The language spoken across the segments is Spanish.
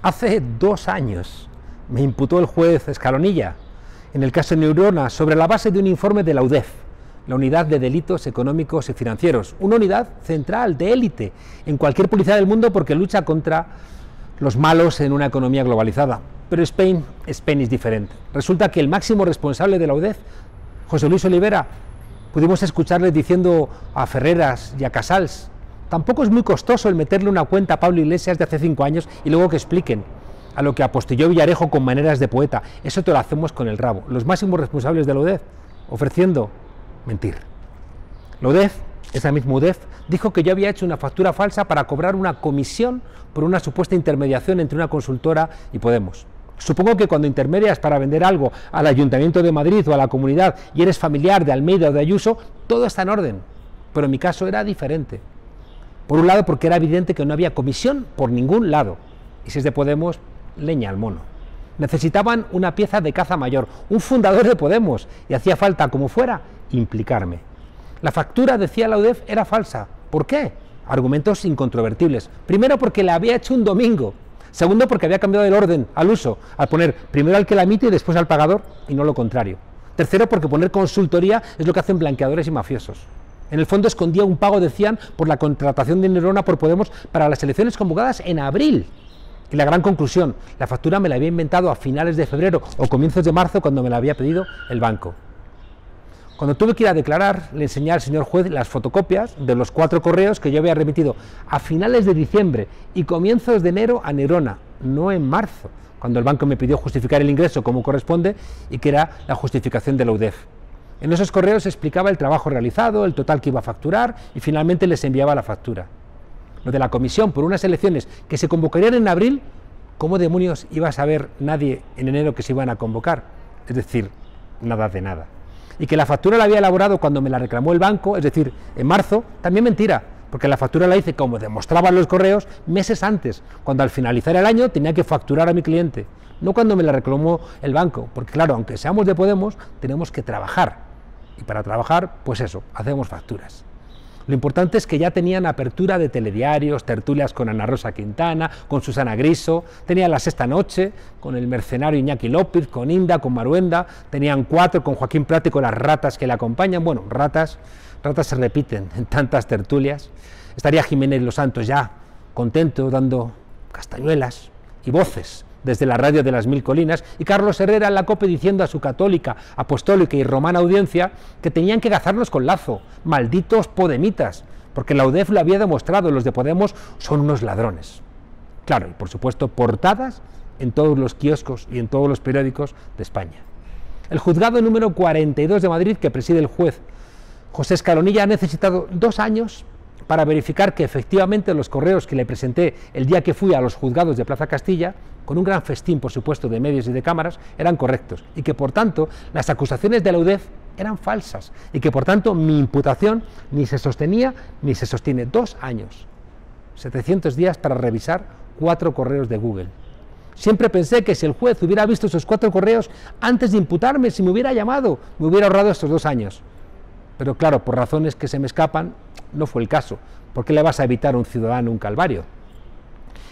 Hace 2 años me imputó el juez Escalonilla, en el caso Neurona, sobre la base de un informe de la UDEF, la Unidad de Delitos Económicos y Financieros, una unidad central de élite en cualquier policía del mundo porque lucha contra los malos en una economía globalizada. Pero Spain es diferente. Resulta que el máximo responsable de la UDEF, José Luis Oliveira, pudimos escucharle diciendo a Ferreras y a Casals: tampoco es muy costoso el meterle una cuenta a Pablo Iglesias de hace 5 años y luego que expliquen, a lo que apostilló Villarejo con maneras de poeta. Eso te lo hacemos con el rabo. Los máximos responsables de la UDEF ofreciendo mentir. La UDEF, esa misma UDEF, dijo que yo había hecho una factura falsa para cobrar una comisión por una supuesta intermediación entre una consultora y Podemos. Supongo que cuando intermedias para vender algo al Ayuntamiento de Madrid o a la comunidad y eres familiar de Almeida o de Ayuso, todo está en orden. Pero en mi caso era diferente. Por un lado, porque era evidente que no había comisión por ningún lado. Y si es de Podemos, leña al mono. Necesitaban una pieza de caza mayor, un fundador de Podemos, y hacía falta, como fuera, implicarme. La factura, decía la UDEF, era falsa. ¿Por qué? Argumentos incontrovertibles. Primero, porque la había hecho un domingo. Segundo, porque había cambiado el orden al uso, al poner primero al que la emite y después al pagador, y no lo contrario. Tercero, porque poner consultoría es lo que hacen blanqueadores y mafiosos. En el fondo escondía un pago, decían, por la contratación de Neurona por Podemos para las elecciones convocadas en abril. Y la gran conclusión, la factura me la había inventado a finales de febrero o comienzos de marzo cuando me la había pedido el banco. Cuando tuve que ir a declarar, le enseñé al señor juez las fotocopias de los 4 correos que yo había remitido a finales de diciembre y comienzos de enero a Neurona, no en marzo, cuando el banco me pidió justificar el ingreso como corresponde y que era la justificación de la UDEF. En esos correos explicaba el trabajo realizado, el total que iba a facturar y finalmente les enviaba la factura. Lo de la comisión por unas elecciones que se convocarían en abril, ¿cómo demonios iba a saber nadie en enero que se iban a convocar? Es decir, nada de nada. Y que la factura la había elaborado cuando me la reclamó el banco, es decir, en marzo, también mentira, porque la factura la hice, como demostraban los correos, meses antes, cuando al finalizar el año tenía que facturar a mi cliente, no cuando me la reclamó el banco, porque claro, aunque seamos de Podemos, tenemos que trabajar. Y para trabajar, pues eso, hacemos facturas. Lo importante es que ya tenían apertura de telediarios, tertulias con Ana Rosa Quintana, con Susana Griso, tenían La Sexta Noche, con el mercenario Iñaki López, con Inda, con Maruenda, tenían 4 con Joaquín Prat y con las ratas que le acompañan. Bueno, ratas se repiten en tantas tertulias. Estaría Jiménez Losantos ya contento, dando castañuelas y voces desde la radio de las 1000 colinas, y Carlos Herrera en la COPE diciendo a su católica, apostólica y romana audiencia que tenían que cazarnos con lazo, malditos podemitas, porque la UDEF lo había demostrado, los de Podemos son unos ladrones. Claro, y por supuesto portadas en todos los kioscos y en todos los periódicos de España. El juzgado número 42 de Madrid, que preside el juez José Escalonilla, ha necesitado 2 años para verificar que efectivamente los correos que le presenté el día que fui a los juzgados de Plaza Castilla, con un gran festín, por supuesto, de medios y de cámaras, eran correctos, y que, por tanto, las acusaciones de la UDEF eran falsas, y que, por tanto, mi imputación ni se sostenía ni se sostiene. 2 años, 700 días para revisar 4 correos de Google. Siempre pensé que si el juez hubiera visto esos 4 correos antes de imputarme, si me hubiera llamado, me hubiera ahorrado estos 2 años. Pero claro, por razones que se me escapan, no fue el caso. ¿Por qué le vas a evitar a un ciudadano un calvario?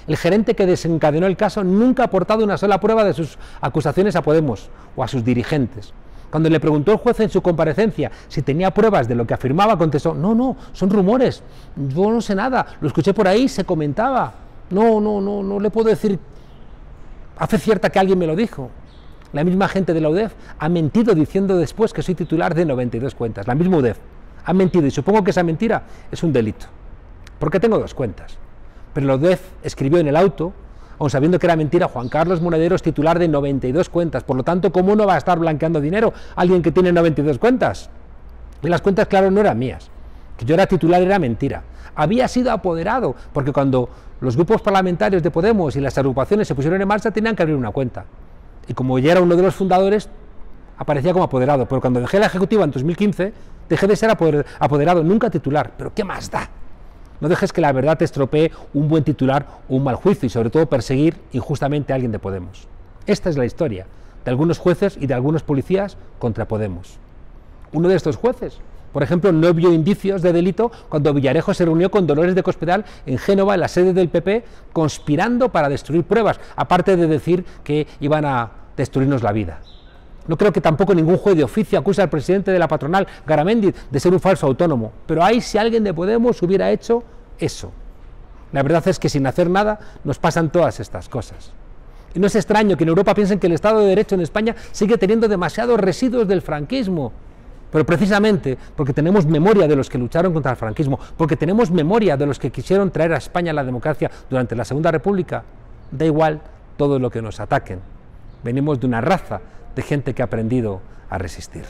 El gerente que desencadenó el caso nunca ha aportado una sola prueba de sus acusaciones a Podemos o a sus dirigentes. Cuando le preguntó el juez en su comparecencia si tenía pruebas de lo que afirmaba, contestó: no, son rumores, yo no sé nada, lo escuché por ahí, se comentaba, no le puedo decir a fe cierta que alguien me lo dijo. La misma gente de la UDEF ha mentido diciendo después que soy titular de 92 cuentas. La misma UDEF ha mentido, y supongo que esa mentira es un delito, porque tengo 2 cuentas. Pero la UDEF escribió en el auto, aun sabiendo que era mentira: Juan Carlos Monedero es titular de 92 cuentas, por lo tanto, ¿cómo no va a estar blanqueando dinero alguien que tiene 92 cuentas? Y las cuentas, claro, no eran mías. Que yo era titular era mentira. Había sido apoderado, porque cuando los grupos parlamentarios de Podemos y las agrupaciones se pusieron en marcha, tenían que abrir una cuenta. Y como ya era uno de los fundadores, aparecía como apoderado. Pero cuando dejé la ejecutiva en 2015, dejé de ser apoderado, nunca titular. Pero ¿qué más da? No dejes que la verdad te estropee un buen titular o un mal juicio, y sobre todo perseguir injustamente a alguien de Podemos. Esta es la historia de algunos jueces y de algunos policías contra Podemos. Uno de estos jueces, Por ejemplo, no vio indicios de delito cuando Villarejo se reunió con Dolores de Cospedal en Génova, en la sede del PP, conspirando para destruir pruebas, aparte de decir que iban a destruirnos la vida. No creo que tampoco ningún juez de oficio acuse al presidente de la patronal, Garamendi, de ser un falso autónomo, pero ahí si alguien de Podemos hubiera hecho eso. La verdad es que sin hacer nada nos pasan todas estas cosas. Y no es extraño que en Europa piensen que el Estado de Derecho en España sigue teniendo demasiados residuos del franquismo, pero precisamente porque tenemos memoria de los que lucharon contra el franquismo, porque tenemos memoria de los que quisieron traer a España la democracia durante la Segunda República, da igual todo lo que nos ataquen. Venimos de una raza de gente que ha aprendido a resistir.